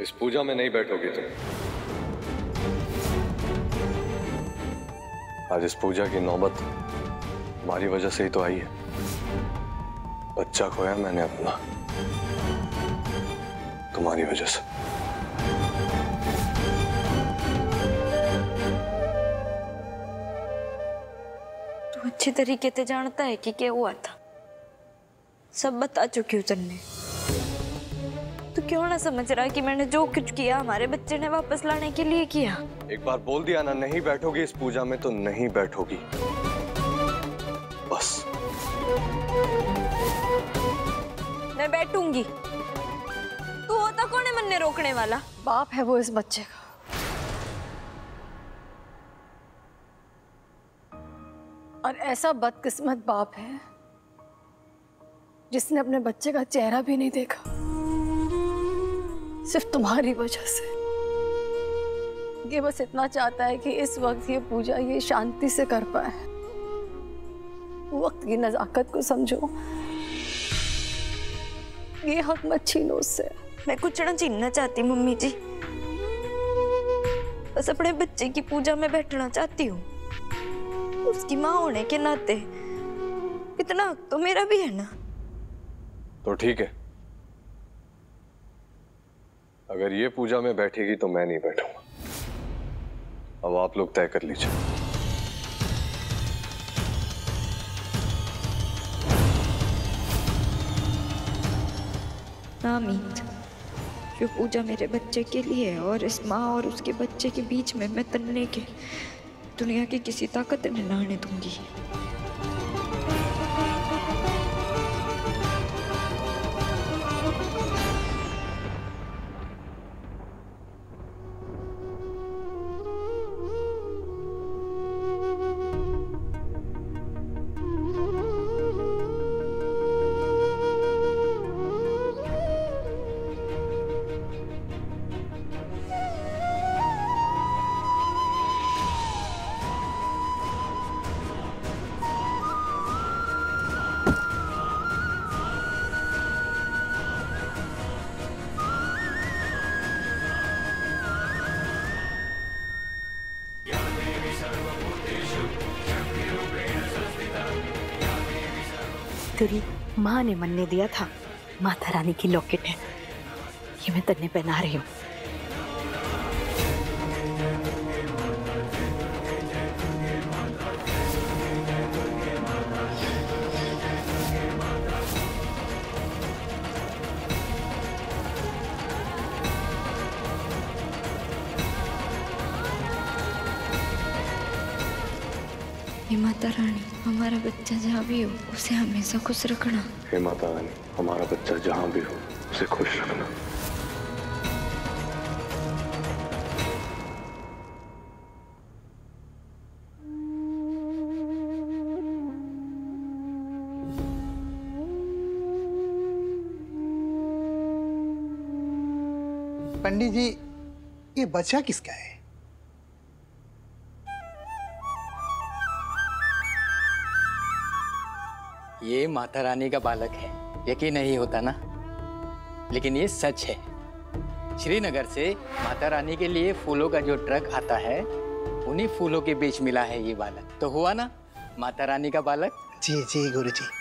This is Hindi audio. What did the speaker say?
इस पूजा में नहीं बैठोगी तुम। आज इस पूजा की नौबत तुम्हारी वजह से ही तो आई है। बच्चा खोया मैंने अपना तुम्हारी वजह से। तू तो अच्छे तरीके से जानता है कि क्या हुआ था, सब बता चुकी हूँ तुमने। तो क्यों ना समझ रहा कि मैंने जो कुछ किया हमारे बच्चे ने वापस लाने के लिए किया। एक बार बोल दिया ना, नहीं बैठोगी इस पूजा में तो नहीं बैठोगी, बस। मैं बैठूंगी। तू होता कौन है मन्ने रोकने वाला? बाप है वो इस बच्चे का, और ऐसा बदकिस्मत बाप है जिसने अपने बच्चे का चेहरा भी नहीं देखा। सिर्फ तुम्हारी वजह से ये बस इतना चाहता है कि इस वक्त ये पूजा ये शांति से कर पाए। वक्त की नजाकत को समझो, ये हक मत छीनो उससे। मैं कुछ ना छीनना चाहती मम्मी जी, बस अपने बच्चे की पूजा में बैठना चाहती हूँ। उसकी माँ होने के नाते इतना हक तो मेरा भी है ना। तो ठीक है, अगर ये पूजा में बैठेगी तो मैं नहीं बैठूंगा। अब आप लोग तय कर लीजिए। नामीत, ये पूजा मेरे बच्चे के लिए है, और इस माँ और उसके बच्चे के बीच में मैं तन्ने के दुनिया की किसी ताकत ने ना आने दूंगी। तेरी माँ ने मन ने दिया था, माता रानी की लॉकेट है ये, मैं तन्ने पहना रही हूँ। हे माता रानी, हमारा बच्चा जहाँ भी हो उसे हमेशा खुश रखना। हे माता रानी, हमारा बच्चा जहाँ भी हो उसे खुश रखना। पंडित जी, ये बच्चा किसका है? ये माता रानी का बालक है। यकीन नहीं होता ना, लेकिन ये सच है। श्रीनगर से माता रानी के लिए फूलों का जो ट्रक आता है, उन्हीं फूलों के बीच मिला है ये बालक। तो हुआ ना माता रानी का बालक? जी जी गुरुजी।